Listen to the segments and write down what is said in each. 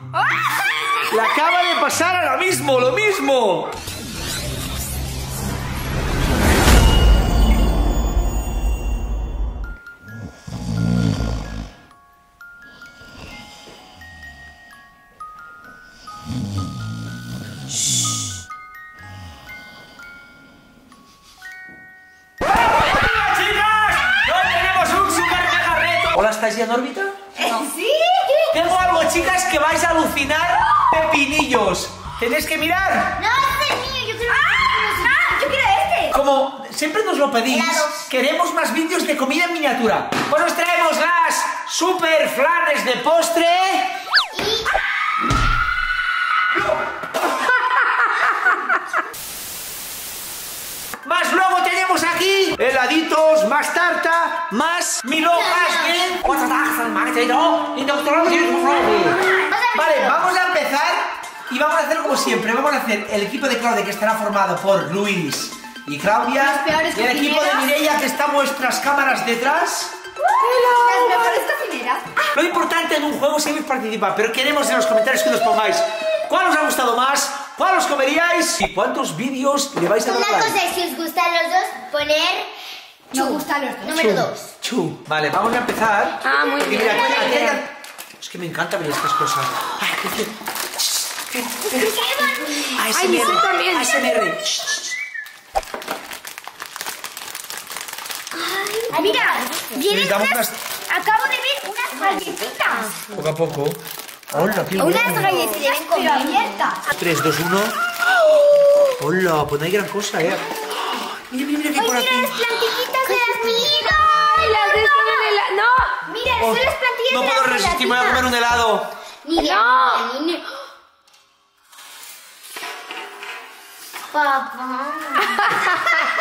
¡Le acaba de pasar ahora mismo lo mismo! ¿Estáis ya en órbita? No. ¡Sí! Tengo algo, chicas, que vais a alucinar. Pepinillos. Tenéis que mirar. No, este es mío, yo quiero... ¡Ah! Yo quiero este. Como siempre nos lo pedís, queremos más vídeos de comida en miniatura. Pues os traemos las super flanes de postre. Y... Más luego tenemos aquí heladitos, más tarta, más mil hojas de... Vale, vamos a empezar y vamos a hacer como siempre. Vamos a hacer el equipo de Claudia, que estará formado por Luis y Claudia. Y el equipo de Mireia, que está a vuestras cámaras detrás. Las mejores cocineras. Lo importante en un juego siempre es participar, pero queremos en los comentarios que nos pongáis cuál os ha gustado más, cuál os comeríais y cuántos vídeos le vais a dar. Una cosa es si os gustan los dos, poner... No gustan los dos. Número 2. Chu. Vale, vamos a empezar. Ah, muy bien. Mira, es que me encanta ver estas cosas. ASMR. ASMR. Ay, mira, vienen unas... Acabo de ver unas galletitas. Poco a poco. Hola, qué bueno. Unas galletitas pero abiertas. 3, 2, 1. Hola, pues no hay gran cosa, eh. Mira, mira, mira. Ay, mira, las plantillitas de las mira. Las de están en helado. No, mira, son las plantillas de las... No puedo resistirme, voy a comer un helado. Mira. Papá.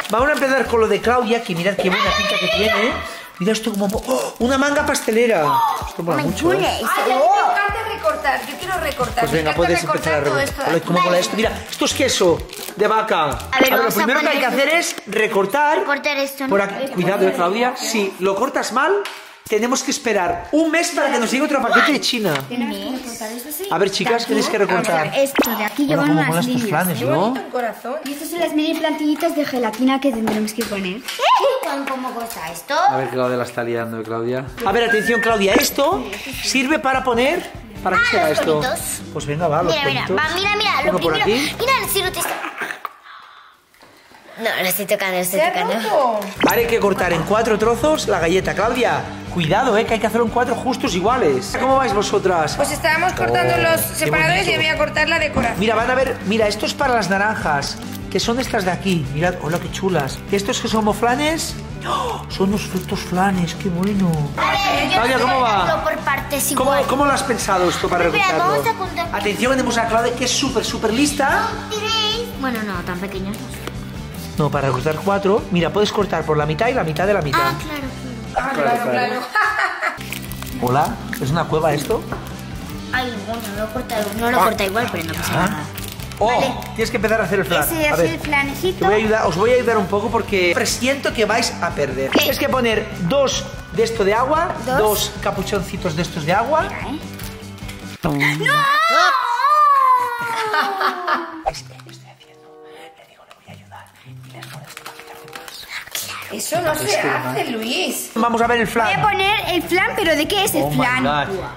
Vamos a empezar con lo de Claudia, que mirad qué buena pinta que tiene. Mira esto como... ¡Oh! Una manga pastelera. Esto mola mucho. Ay, me encanta recortar. Yo quiero recortar. Pues venga, puedes empezar a recortar. Esto. ¿Cómo mola esto? Mira, esto es queso de vaca. A ver, lo primero que hay que hacer es recortar. Recortar esto, ¿no? Cuidado, Claudia. Si lo cortas mal, tenemos que esperar un mes para que nos llegue otro paquete de China. A ver, chicas, tenéis que recortar. Esto de aquí llevan unas líneas, ¿no? Y estas son las mini plantillitas de gelatina que tendremos que poner. ¿Cómo corta esto? A ver, Claudia la está liando, Claudia. A ver, atención, Claudia, esto sirve para poner... ¿Para qué será esto? Pues venga, va, los palitos. Mira, lo primero... Mira, si no te está... No, lo estoy tocando, lo estoy tocando. Ahora hay que cortar en 4 trozos la galleta, Claudia. Cuidado, que hay que hacerlo en 4 justos iguales. ¿Cómo vais vosotras? Pues estábamos cortando los separadores y voy a cortar la decoración. Mira, van a ver, mira, esto es para las naranjas, que son estas de aquí. Mirad, hola, qué chulas. Estos que son moflanes... ¡Oh! Son los frutos flanes, qué bueno. A ver, yo Claudia, ¿cómo va? Por partes igual. ¿Cómo lo has pensado esto para recortarlo? Atención, tenemos a Claudia, que es súper lista. Bueno, no, tan pequeños. No, para cortar 4, mira, puedes cortar por la mitad y la mitad de la mitad. Ah, claro. Hola, ¿es una cueva esto? Ay, bueno, no lo corta igual, pero no pasa nada. Oh, vale. Tienes que empezar a hacer el flan. Ese ya es el flanecito. Os voy a ayudar un poco porque presiento que vais a perder. Tienes que poner 2 de esto de agua, dos capuchoncitos de estos de agua. Mira, ¡no! Eso no se hace, Luis. Vamos a ver el flan. Voy a poner el flan, pero ¿de qué es el flan?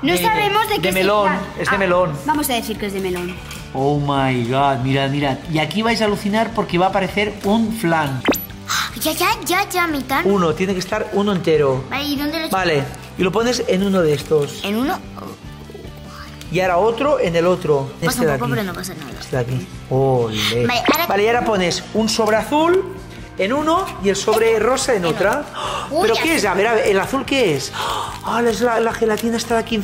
No sabemos de qué es el flan. Es de melón. Vamos a decir que es de melón. Oh my god, mirad. Y aquí vais a alucinar porque va a aparecer un flan. Ya, mitad. Uno, tiene que estar uno entero. Vale, ¿y dónde lo y lo pones en uno de estos. ¿En uno? Y ahora otro en el otro. Pasa un poco, pero no pasa nada. Este de aquí. Ole. Vale, y ahora pones un sobre azul en uno y el sobre rosa en otra. ¿Pero qué es? A ver, ¿el azul qué es? Ah, es la gelatina está de aquí.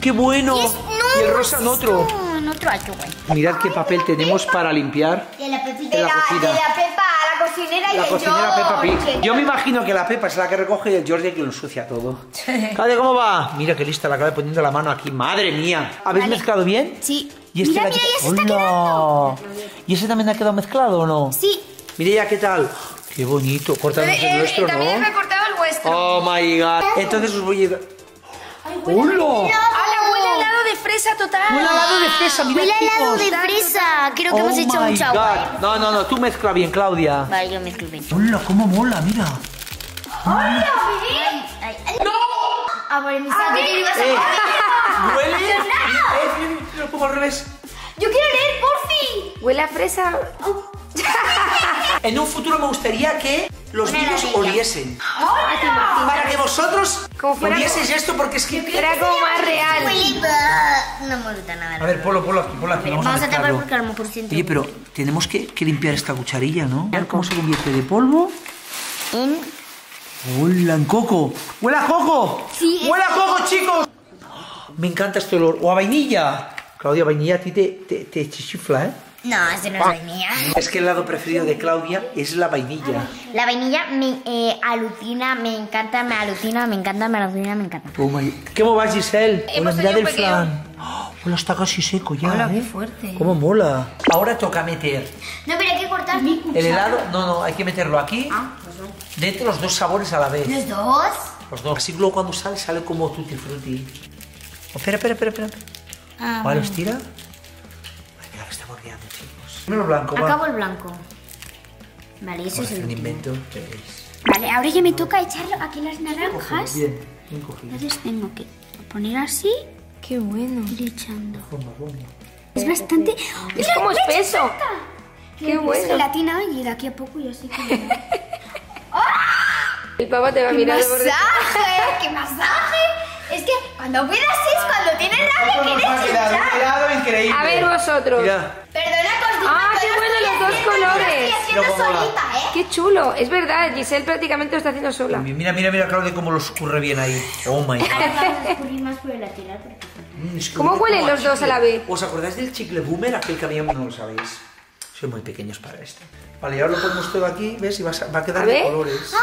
¡Qué bueno! Y el rosa en otro. Mirad qué papel tenemos para limpiar. De la Pepita. De la Pepa, la cocinera y el George. La cocinera Peppa Pig. Yo me imagino que la Pepa es la que recoge y el George es que lo ensucia todo. Claudia, ¿cómo va? Mira qué lista, la acabé poniendo la mano aquí. ¡Madre mía! ¿Habéis mezclado bien? Sí. Y este mira, ya se está quedando. ¿Y ese también ha quedado mezclado o no? Sí. Mireia, ¿qué tal? Qué bonito. Cortamos el nuestro, ¿no? También me he cortado el vuestro. Oh my god. Entonces os voy a... ¡Hola! ¡Hola! fresa total. Un lavado de fresa, mira. Un lavado de fresa. Creo que hemos hecho mucho agua. No, no, no, tú mezcla bien, Claudia. Vale, yo mezclo bien. Hola, cómo mola, mira. ¡Hola, Filipe! ¡No! A ver, mi sangre. ¡Huele! ¡No! Lo pongo al revés. Yo quiero leer, por fin. Huele a fresa. En un futuro me gustaría que los niños oliesen. ¡Hola! Para que vosotros olieseis esto, porque es que... Era como más real. No me gusta nada. A ver, ponlo aquí, ponlo aquí. Vamos a tapar porque a lo mejor siento... Oye, pero tenemos que limpiar esta cucharilla, ¿no? A ver cómo se convierte de polvo en... ¡Hola, en coco! ¡Huele a coco! Sí, ¡huele a coco, chicos! Me encanta este olor. ¡O a vainilla! Claudia, vainilla a ti te chifla, ¿eh? No, eso no es vainilla. Es que el lado preferido de Claudia es la vainilla. La vainilla me alucina, me encanta, me alucina, me encanta, me alucina, me encanta. Oh my... ¿Cómo vas, Giselle? Hemos tenido un pequeño flan. Hola, está casi seco ya. Hola, qué fuerte. ¿Cómo mola? Ahora toca meter. No, pero hay que cortar mi cuchara. El helado, no, hay que meterlo aquí. Ah, pues no. Dentro los dos sabores a la vez. ¿Los dos? Los dos. Así luego cuando sale, sale como tutti frutti. Oh, espera. Vale, estira. Primero blanco, va. Acabo el blanco. Vale, eso es el invento. Vale, ahora ya me toca echarlo aquí las naranjas. Bien, bien cogido. Entonces tengo que poner así. Qué bueno. Ir echando. Es bastante... Es como espeso. Qué bueno. Es gelatina y de aquí a poco yo sí que... El papá te va a mirar de borde. ¡Qué masaje! ¡Qué masaje! Es que cuando pidas es cuando tienes rabia quieres echar. Increíble. A ver vosotros. Mira. Perdona, qué bueno los dos colores. Solita, ¿eh? Qué chulo. Es verdad, Giselle prácticamente lo está haciendo sola. Mira, Claudia, cómo lo escurre bien ahí. Oh my God. Vamos a escurrir más por el lateral. ¿Cómo huelen los dos a la vez? ¿Os acordáis del chicle boomer? Aquel que habíamos, no lo sabéis. Soy muy pequeños para esto. Vale, y ahora lo ponemos todo aquí, ¿ves? Y va a quedar de colores. Ah,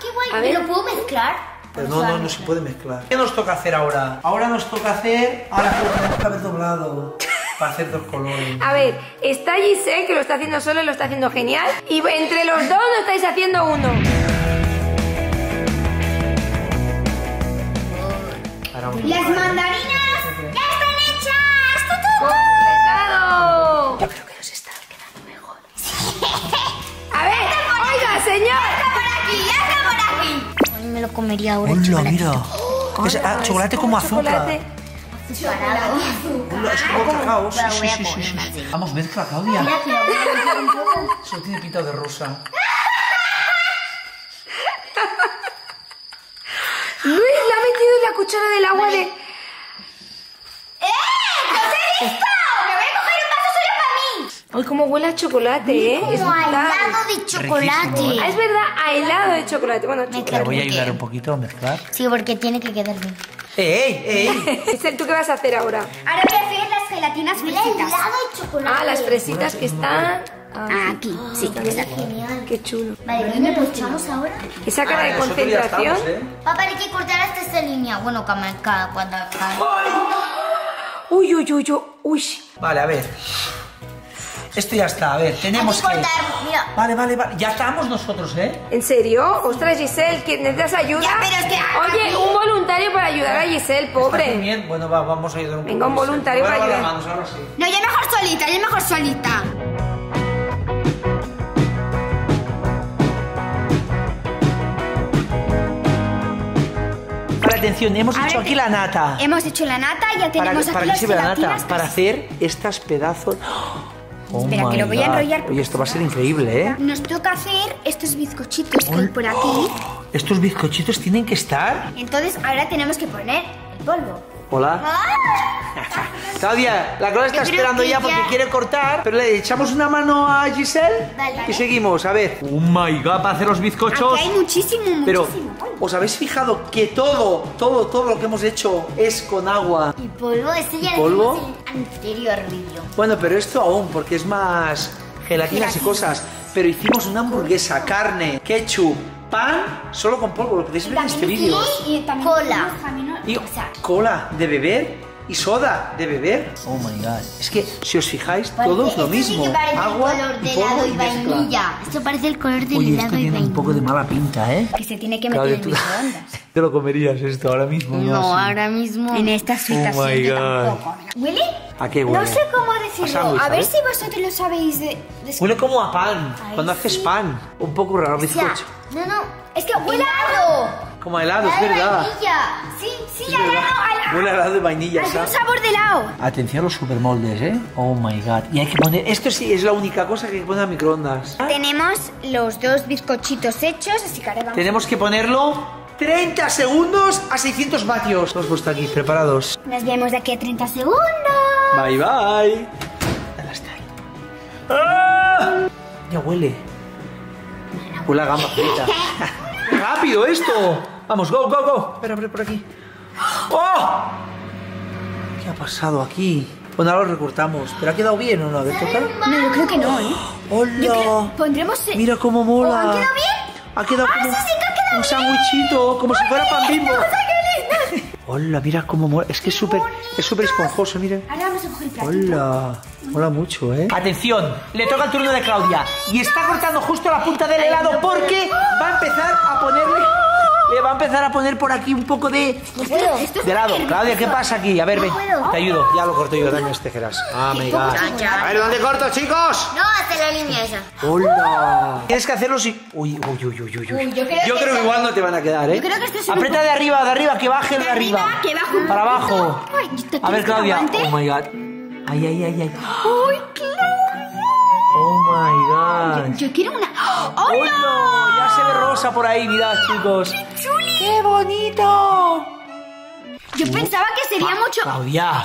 qué guay. A ver. ¿Me lo puedo mezclar? Pero no se puede mezclar. ¿Qué nos toca hacer ahora? Ahora nos toca hacer... Ahora tenemos que haber doblado para hacer dos colores. A ver, está Giselle que lo está haciendo solo y lo está haciendo genial. Y entre los dos lo estáis haciendo uno. ¡Las mandarinas ya están hechas! ¡Tutú! ¡Completado! Yo creo que nos está quedando mejor. A ver, oiga, señor. Me lo comería ahora. Hola, mira. Es chocolate como azúcar. Chocolate. Sí. Vamos, mezcla, Claudia. Se lo tiene pintado de rosa. Luis, le ha metido la cuchara del agua de... ¡Los he visto! ¡Me voy a coger un vaso solo para mí! Ay, cómo huele a chocolate, ¿eh? Como a helado de chocolate. Ah, es verdad, a helado de chocolate. Bueno, te voy a ayudar un poquito a mezclar. Sí, porque tiene que quedar bien. ¡Ey! Giselle, ¿tú qué vas a hacer ahora? Ahora voy a hacer las gelatinas fresitas. Helado de chocolate. Ah, las fresitas que están... aquí, sí. Está genial. Qué chulo. Vale, ¿qué me echamos ahora? Esa cara de concentración. Papá, hay que cortar hasta esta línea. Bueno, cuando... Uy. Vale, a ver... Esto ya está, a ver, tenemos que... Vale, ya estamos nosotros, ¿eh? ¿En serio? Ostras, Giselle, ¿que necesitas ayuda? Ya, pero es que... Oye, un voluntario para ayudar a Giselle, pobre. Está muy bien, bueno, vamos a ayudar un poco. Venga, un voluntario para ayudar. Vamos, ahora sí. No, ya mejor solita. Atención, hemos hecho aquí la nata. Hemos hecho la nata, ya tenemos aquí las gelatinas. Para hacer estas pedazos... Espera, que lo voy a enrollar. Oye, esto va a ser increíble, ¿eh? Nos toca hacer estos bizcochitos que hay por aquí. Estos bizcochitos tienen que estar. Entonces, ahora tenemos que poner el polvo. Hola. Claudia, la Claudia está esperando ya porque quiere cortar. Pero le echamos una mano a Giselle y seguimos. A ver. Oh my God, para hacer los bizcochos. Aquí hay muchísimo. Pero, ¿os habéis fijado que todo lo que hemos hecho es con agua? Y polvo, este ya lo vimos en el anterior vídeo. Bueno, pero esto aún, porque es más gelatinas y cosas. Pero hicimos una hamburguesa, carne, ketchup, pan, solo con polvo. Lo podéis ver en este vídeo. Y cola. Y cola de beber. y soda de beber. Oh my God. Es que si os fijáis, todo es lo mismo. Sí, agua, el color de helado y vainilla. Esto parece el color de helado y vainilla. Esto tiene un poco de mala pinta, ¿eh? Que se tiene que meter en microondas. ¿Te lo comerías esto ahora mismo? No, no ahora mismo. En esta suita sí, yo tampoco. ¿Huele? ¿A qué huele? No sé cómo decirlo. A ver si vosotros lo sabéis. Huele como a pan. Ay, cuando sí haces pan. Un poco raro, bizcocho. No, no. Es que huele helado. Como a helado, helado, es verdad. Sí, sí, es helado, helado. Huele a helado de vainilla. Es un sabor de helado. Atención a los supermoldes, ¿eh? Oh my God. Y hay que poner... Esto sí es la única cosa que hay que poner a microondas. Tenemos los dos bizcochitos hechos, así que ahora vamos. Tenemos que ponerlo... 30 segundos a 600 vatios. Nos gusta aquí, preparados. Nos vemos de aquí a 30 segundos. Bye, bye. Ahí está. ¡Ah! Ya huele. Huele a gamba frita. ¡Rápido esto! Vamos, go, go, go. Espera, por aquí. ¡Oh! ¿Qué ha pasado aquí? Bueno, ahora lo recortamos. ¿Pero ha quedado bien o no? A ver, toca. No, yo creo que no, ¿eh? ¡Hola! Creo... Pondremos... Mira cómo mola. ¿Ha quedado bien? Ha quedado como... sí, sí, un sándwichito, como si fuera pan Bimbo. Hola, mira cómo mola. Es que es súper esponjoso, mira. Ahora vamos a coger el platito. Hola, mola mucho, ¿eh? Atención, le toca el turno de Claudia. Y está cortando justo la punta del helado porque va a empezar a ponerle... Le va a empezar a poner por aquí un poco de... de helado. Claudia, ¿qué pasa aquí? A ver, ven, te ayudo. Ya lo corto yo, dame mis tijeras. Ah, me digas. A ver, ¿dónde corto, chicos? No, hasta la línea esa. Hola. Tienes que hacerlo si... Uy, uy, uy, uy, uy. Yo creo que igual no te van a quedar, ¿eh? Yo creo que esto es... Aprieta de arriba, que baje el de arriba. Que baje un... Para abajo. A ver, Claudia. Oh, my God. Ay, ay, ay, ay. Uy, Claudia. Oh, my God. Yo quiero una... ¡Hola! Ya se ve rosa por ahí, mirad, chicos. ¡Qué bonito! Yo pensaba que sería mucho... Claudia.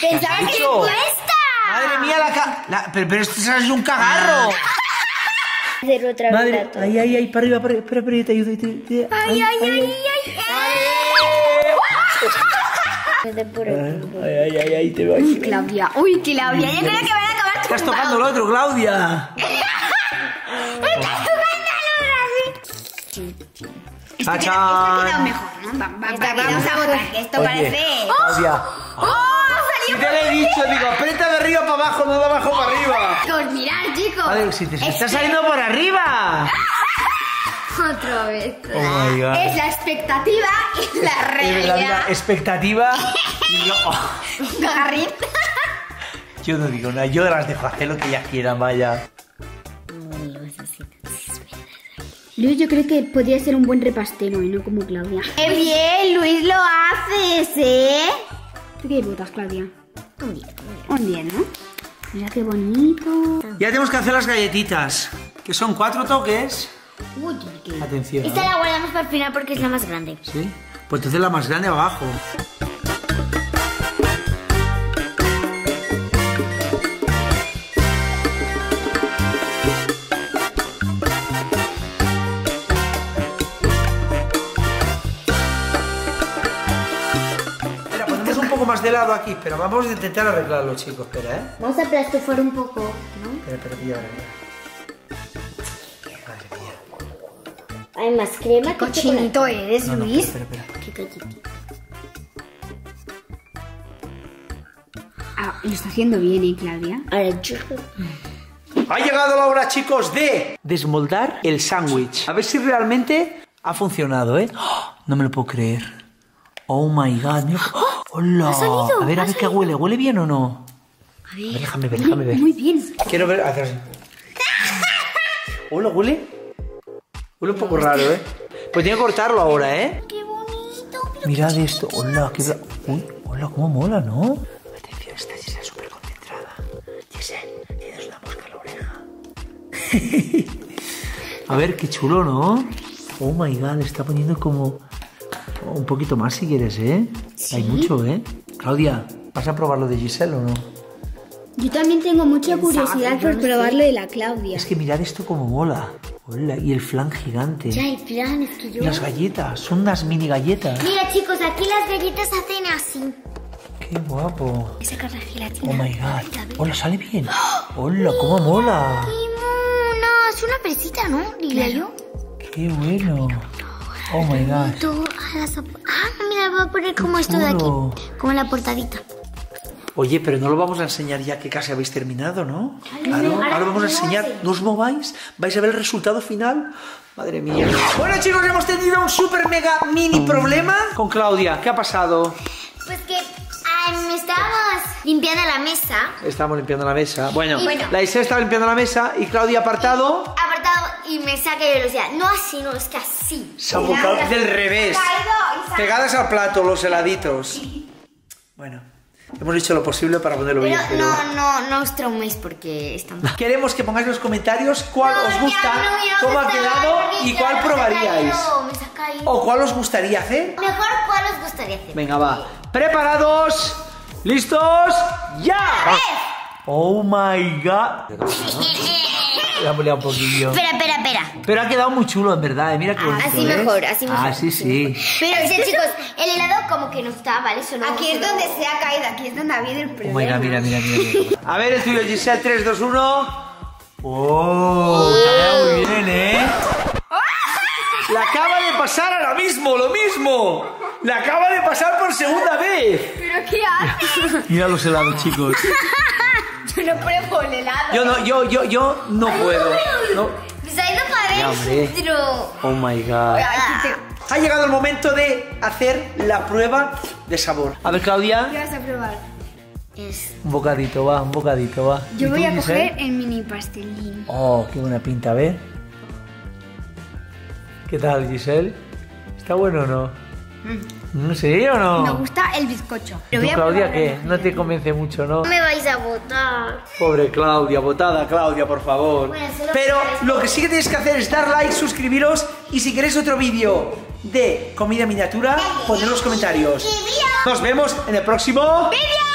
Pensaba que sería esta. Madre mía, pero esto es un cagarro. Hacer otra vez. Ay, ay, ay, para arriba, para arriba. Espera, espera, te ayudo. Ay, ay, ay, ay. Ay, ay, ay, ay, te va. Uy, Claudia. Uy, Claudia. Ya creo que van a acabar. Estás tocando el otro, Claudia. ¡Estás tocando el otro así! Esto ha quedado mejor, ¿no? Vamos a votar, que esto parece... Claudia. ¡Oh! ¡Salió! Si te lo he dicho, digo, aprieta de arriba para abajo, no de abajo para arriba. Chicos, mirad, chicos. Vale, si te está saliendo por arriba. Otra vez. Oh my God. Es la expectativa y la realidad. Expectativa y yo... Garrita. Yo no digo nada, yo las dejo hacer lo que ellas quieran, vaya. Luis, yo creo que podría ser un buen repastero y no como Claudia. ¡Qué bien, Luis, lo haces, eh! ¿Tú qué votas, Claudia? Un 10. Un 10, ¿no? Mira qué bonito. Ya tenemos que hacer las galletitas, que son 4 toques. Uy, qué... Atención. Esta la guardamos para el final porque es la más grande. ¿Sí? Pues entonces la más grande abajo. Más de lado aquí, pero vamos a intentar arreglarlo, chicos. Espera, ¿eh? Vamos a plastofar un poco, ¿no? Espera, pilla, mira. Madre mía. Hay más crema. ¿Qué cochinito eres, Luis? Espera, espera. Qué cochinito. Ah, lo está haciendo bien, ¿eh, Claudia? Ahora, chico. Ha llegado la hora, chicos, de desmoldar el sándwich. A ver si realmente ha funcionado, ¿eh? ¡Oh! No me lo puedo creer. Oh my God, mira. ¡Oh! ¡Hola! A ver qué huele. ¿Huele bien o no? A ver, déjame ver, déjame ver. Muy bien. Quiero ver... Atrás. Hola, ¿huele? Huele un poco raro, ¿eh? Pues tengo que cortarlo ahora, ¿eh? ¡Qué bonito! Mirad esto. Hola, qué... Uy, hola, cómo mola, ¿no? Atención, esta Gisele es súper concentrada. Gisele, tienes una mosca en la oreja. A ver, qué chulo, ¿no? Oh my God, le está poniendo como... Un poquito más si quieres, ¿eh? ¿Sí? Hay mucho, ¿eh? Claudia, ¿vas a probar lo de Gisele o no? Yo también tengo mucha curiosidad por probar lo de la Claudia. Es que mirad esto como mola. Hola, y el flan gigante. Ya, el flan, es que yo... Y las galletas, son unas mini galletas. Mira, chicos, aquí las galletas hacen así. ¡Qué guapo! Voy a sacar la gelatina. Oh my God. Hola, sale bien. Hola, cómo mola. No, es una presita, ¿no? Diría yo. Qué bueno. Oh my God. Ah, mira, la voy a poner como esto de aquí, como la portadita. Oye, pero no lo vamos a enseñar ya que casi habéis terminado, ¿no? Claro, ahora vamos a enseñar, no os mováis, vais a ver el resultado final. Madre mía. Bueno, chicos, hemos tenido un super mega mini problema con Claudia. ¿Qué ha pasado? Pues que estábamos limpiando la mesa. Estábamos limpiando la mesa. Bueno, la Gisele estaba limpiando la mesa y Claudia apartado. Y me saca y yo le decía, no así, no, es que así. Se ha botado del revés. Pegadas al plato, los heladitos. Bueno. Hemos hecho lo posible para ponerlo bien. No os trauméis porque están... Queremos que pongáis en los comentarios cuál os gusta, cómo ha quedado y cuál probaríais. O cuál os gustaría hacer. Mejor cuál os gustaría hacer. Venga, va. ¿Preparados? ¿Listos? ¡Ya! ¡Oh, my God! Ya me he liado un poquillo. Espera. Pero ha quedado muy chulo, en verdad. Mira que bonito. Así mejor, así mejor. Así sí. Pero, chicos, el helado como que no está, ¿vale? Aquí es donde se ha caído, aquí es donde ha habido el problema. Mira. A ver, el tuyo, Gisele, 3, 2, 1. ¡Oh! Está muy bien, ¿eh? La acaba de pasar ahora mismo, lo mismo. La acaba de pasar por segunda vez. ¿Pero qué haces? Mira los helados, chicos. Yo no pruebo el helado. Yo no puedo. Me se ha ido para adentro. Oh my God. Ha llegado el momento de hacer la prueba de sabor. A ver, Claudia. ¿Qué vas a probar? Un bocadito, va. Yo voy a coger el mini pastelín. Oh, qué buena pinta, a ver. ¿Qué tal, Gisele? ¿Está bueno o no? ¿Sí o no? Me gusta el bizcocho. ¿Tú, Claudia, qué? No te convence mucho, ¿no? Me vais a votar. Pobre Claudia, votada Claudia, por favor. Bueno, pero lo que sí que tenéis que hacer es dar like, suscribiros y si queréis otro vídeo de comida miniatura, ponedlo en los comentarios. Nos vemos en el próximo vídeo.